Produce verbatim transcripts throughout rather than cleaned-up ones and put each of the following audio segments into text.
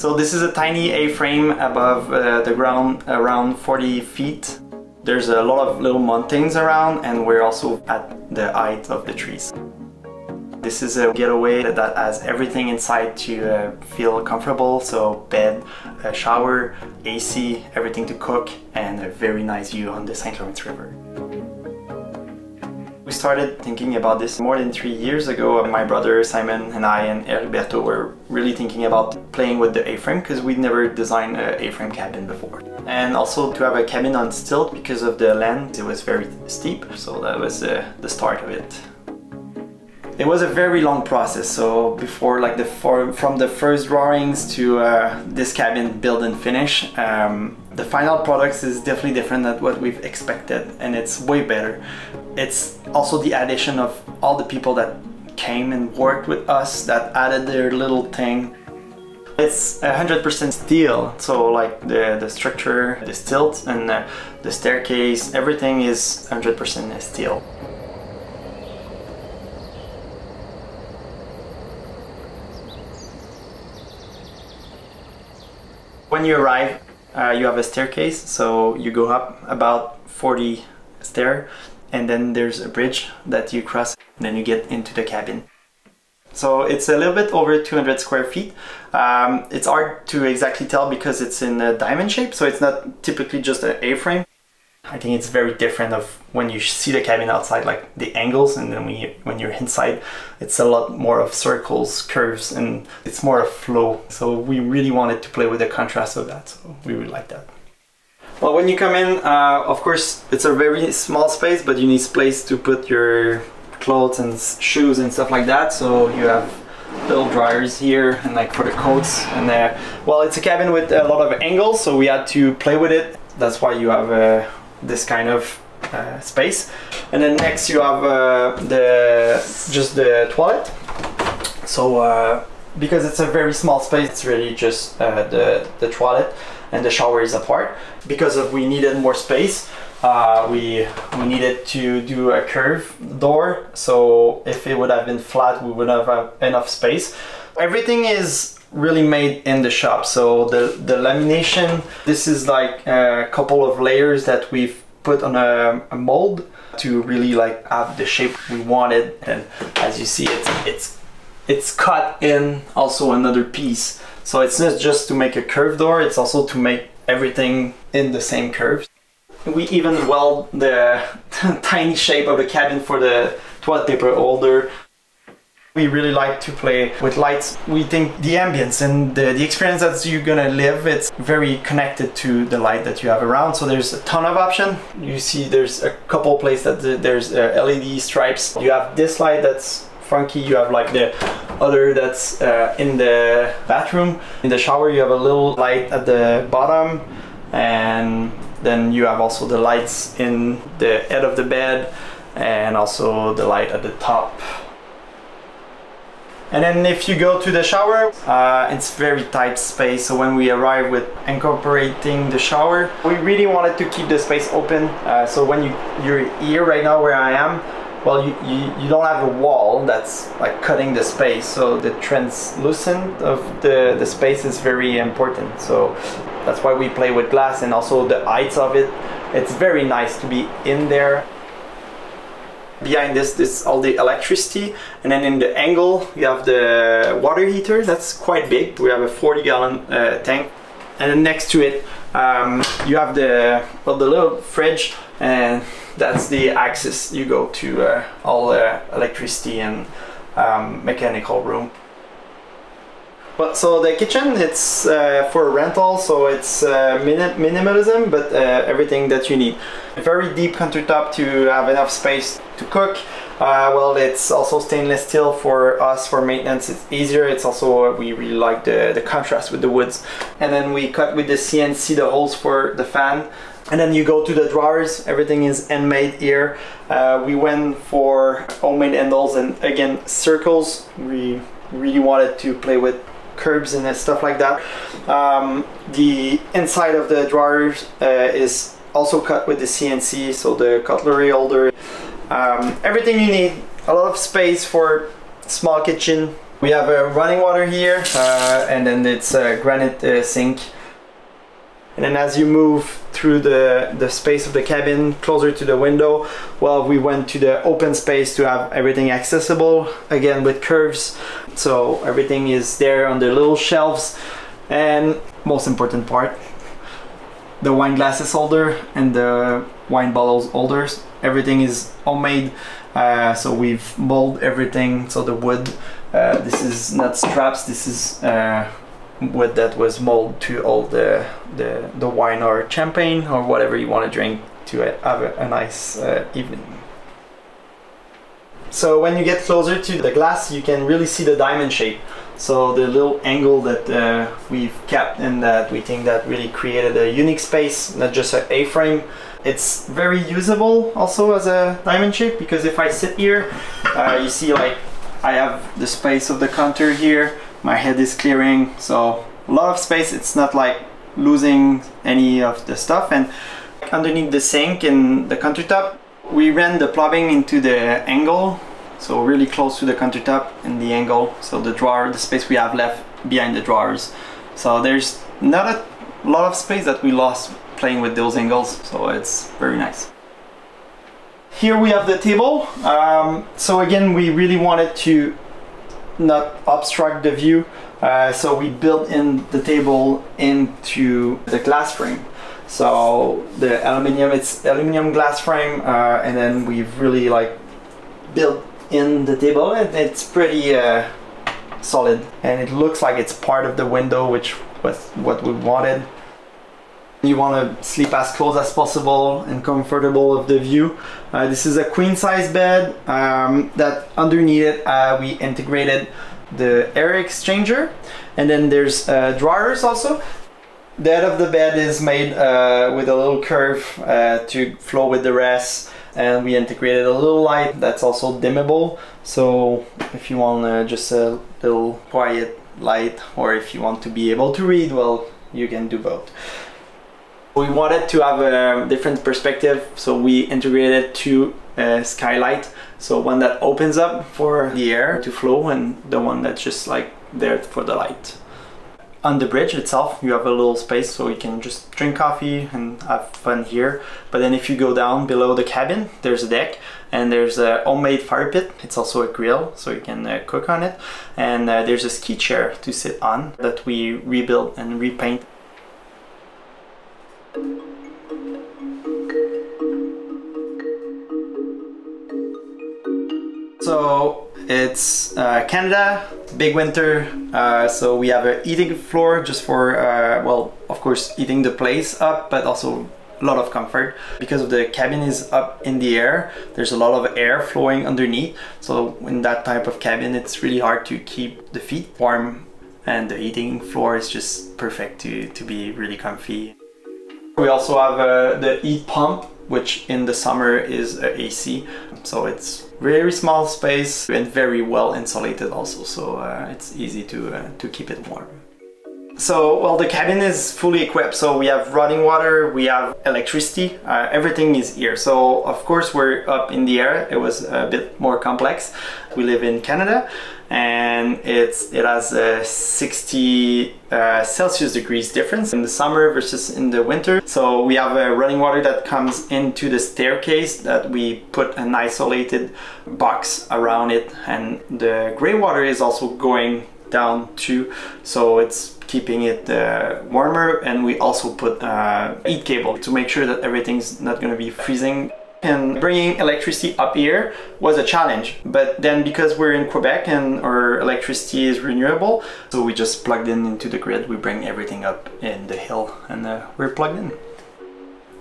So this is a tiny A-frame above uh, the ground, around forty feet. There's a lot of little mountains around, and we're also at the height of the trees. This is a getaway that has everything inside to uh, feel comfortable, so bed, a shower, A C, everything to cook, and a very nice view on the Saint Lawrence River. We started thinking about this more than three years ago. My brother Simon and I and Heriberto were really thinking about playing with the A-frame because we'd never designed an A-frame cabin before. And also to have a cabin on stilts because of the land, it was very steep, so that was uh, the start of it. It was a very long process, so before like the for, from the first drawings to uh, this cabin build and finish, um, the final product is definitely different than what we've expected, and it's way better. It's also the addition of all the people that came and worked with us that added their little thing. It's one hundred percent steel, so like the, the structure, the stilt and the, the staircase, everything is one hundred percent steel. When you arrive, uh, you have a staircase, so you go up about forty stairs, and then there's a bridge that you cross, and then you get into the cabin. So it's a little bit over two hundred square feet. Um, it's hard to exactly tell because it's in a diamond shape, so it's not typically just an A-frame. I think it's very different of when you see the cabin outside, like the angles, and then when, you, when you're inside, it's a lot more of circles, curves, and it's more of flow. So we really wanted to play with the contrast of that, so we really like that. Well, when you come in, uh, of course, it's a very small space, but you need space to put your clothes and shoes and stuff like that, so you have little dryers here and like for the coats. And uh, well, it's a cabin with a lot of angles, so we had to play with it. That's why you have a uh, this kind of uh, space, and then next you have uh, the just the toilet. So uh, because it's a very small space, it's really just uh, the the toilet and the shower is apart. Because of we needed more space, uh, we we needed to do a curved door. So if it would have been flat, we wouldn't have enough space. Everything is really made in the shop, so the the lamination, this is like a couple of layers that we've put on a, a mold to really like have the shape we wanted, and as you see it's it's it's cut in also another piece, so it's not just to make a curved door, it's also to make everything in the same curve. We even weld the tiny shape of the cabin for the toilet paper holder. We really like to play with lights. We think the ambience and the, the experience that you're gonna live, it's very connected to the light that you have around. So there's a ton of options. You see there's a couple places that there's L E D stripes. You have this light that's funky. You have like the other that's uh, in the bathroom. In the shower, you have a little light at the bottom. And then you have also the lights in the head of the bed and also the light at the top. And then if you go to the shower, uh, it's very tight space, so when we arrive with incorporating the shower, we really wanted to keep the space open, uh, so when you, you're here right now where I am, well, you, you, you don't have a wall that's like cutting the space, so the translucent of the, the space is very important, so that's why we play with glass and also the heights of it. It's very nice to be in there. Behind this, this is all the electricity, and then in the angle you have the water heater that's quite big. We have a forty gallon uh, tank, and then next to it um, you have the well the little fridge, and that's the access you go to uh, all the electricity and um, mechanical room. But so the kitchen, it's uh, for rental, so it's uh, minim minimalism, but uh, everything that you need. A very deep countertop to have enough space to cook. Uh, well, it's also stainless steel for us, for maintenance it's easier. It's also, we really like the, the contrast with the woods. And then we cut with the C N C the holes for the fan. And then you go to the drawers, everything is handmade here. Uh, we went for homemade handles and again, circles. We really wanted to play with curbs and stuff like that. Um, the inside of the drawers uh, is also cut with the C N C, so the cutlery holder. Um, everything you need, a lot of space for small kitchen, We have uh, running water here, uh, and then it's a granite uh, sink. And then as you move through the, the space of the cabin, closer to the window, well, we went to the open space to have everything accessible, again with curves. So everything is there on the little shelves. And most important part, the wine glasses holder and the wine bottles holders. Everything is homemade, uh, so we've molded everything. So the wood, uh, this is not scraps, this is uh, wood that was molded to all the, the the wine or champagne or whatever you want to drink to have a, a nice uh, evening. So when you get closer to the glass, you can really see the diamond shape. So the little angle that uh, we've kept and that we think that really created a unique space, not just an A-frame. It's very usable also as a diamond shape, because if I sit here, uh, you see like I have the space of the contour here, my head is clearing, so a lot of space. It's not like losing any of the stuff. And underneath the sink and the countertop, we ran the plumbing into the angle, so really close to the countertop and the angle, so the drawer, the space we have left behind the drawers. So there's not a lot of space that we lost playing with those angles, so it's very nice. Here we have the table. Um, so again, we really wanted to not obstruct the view, uh, so we built in the table into the glass frame. So the aluminium, it's aluminium glass frame, uh, and then we've really like built in the table, and it's pretty uh, solid, and it looks like it's part of the window, which was what we wanted. You want to sleep as close as possible and comfortable of the view. Uh, this is a queen size bed um, that underneath it uh, we integrated the air exchanger, and then there's uh, drawers also. The head of the bed is made uh, with a little curve uh, to flow with the rest, and we integrated a little light that's also dimmable, so if you want uh, just a little quiet light, or if you want to be able to read, well, you can do both. We wanted to have a different perspective, so we integrated two uh, skylight. So one that opens up for the air to flow, and the one that's just like there for the light. On the bridge itself, you have a little space, so you can just drink coffee and have fun here. But then if you go down below the cabin, there's a deck, and there's a homemade fire pit. It's also a grill, so you can uh, cook on it. And uh, there's a ski chair to sit on that we rebuilt and repaint. So it's uh, Canada, big winter, uh, so we have a heating floor just for, uh, well, of course, heating the place up, but also a lot of comfort. Because the cabin is up in the air, there's a lot of air flowing underneath, so in that type of cabin, it's really hard to keep the feet warm, and the heating floor is just perfect to, to be really comfy. We also have uh, the heat pump, which in the summer is uh, A C, so it's very small space and very well insulated also, so uh, it's easy to, uh, to keep it warm. So, well, the cabin is fully equipped, so we have running water, we have electricity, uh, everything is here. So, of course, we're up in the air, it was a bit more complex. We live in Canada, and it's, it has a sixty uh, Celsius degrees difference in the summer versus in the winter. So we have a running water that comes into the staircase that we put an isolated box around it, and the gray water is also going down too, so it's keeping it uh, warmer. And we also put uh, heat cable to make sure that everything's not going to be freezing. And bringing electricity up here was a challenge, but then because we're in Quebec and our electricity is renewable, so we just plugged in into the grid, we bring everything up in the hill, and uh, we're plugged in.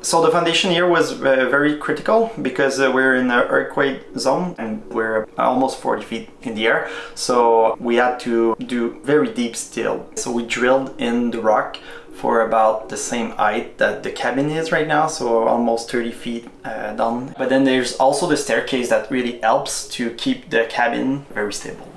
So the foundation here was uh, very critical, because uh, we're in an earthquake zone and we're almost forty feet in the air, so we had to do very deep still. So we drilled in the rock for about the same height that the cabin is right now, so almost thirty feet uh, down. But then there's also the staircase that really helps to keep the cabin very stable.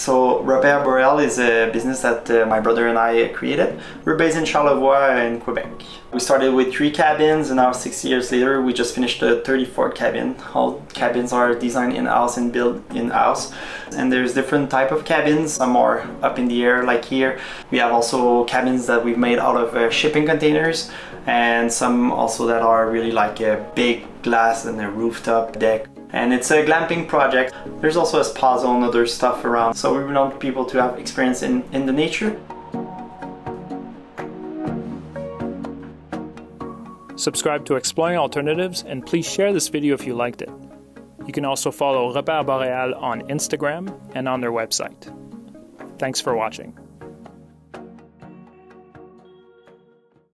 So Repère Boréal is a business that uh, my brother and I created. We're based in Charlevoix in Quebec. We started with three cabins, and now six years later we just finished the thirty-fourth cabin. All cabins are designed in-house and built in-house. And there's different type of cabins. Some are up in the air, like here. We have also cabins that we've made out of uh, shipping containers, and some also that are really like a big glass and a rooftop deck. And it's a glamping project. There's also a spa zone and other stuff around, so we want people to have experience in, in the nature. Subscribe to Exploring Alternatives and please share this video if you liked it. You can also follow Repère Boréal on Instagram and on their website. Thanks for watching.